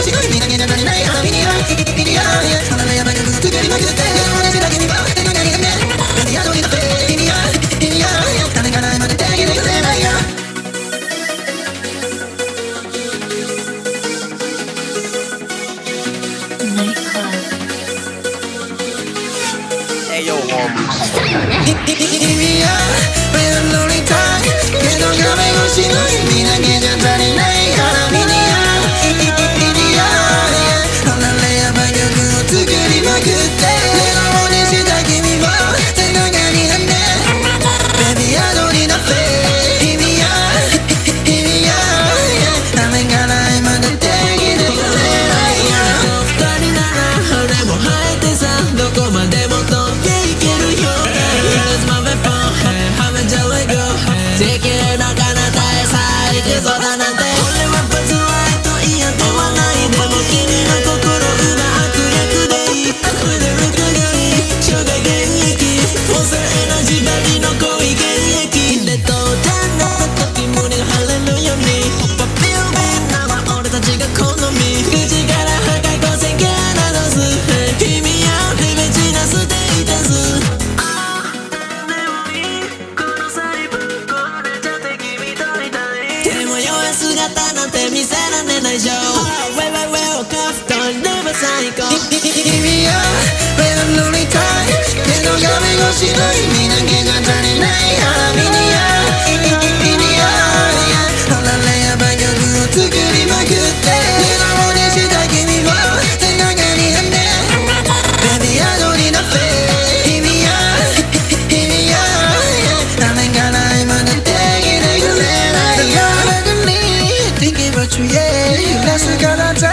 That's the kind of time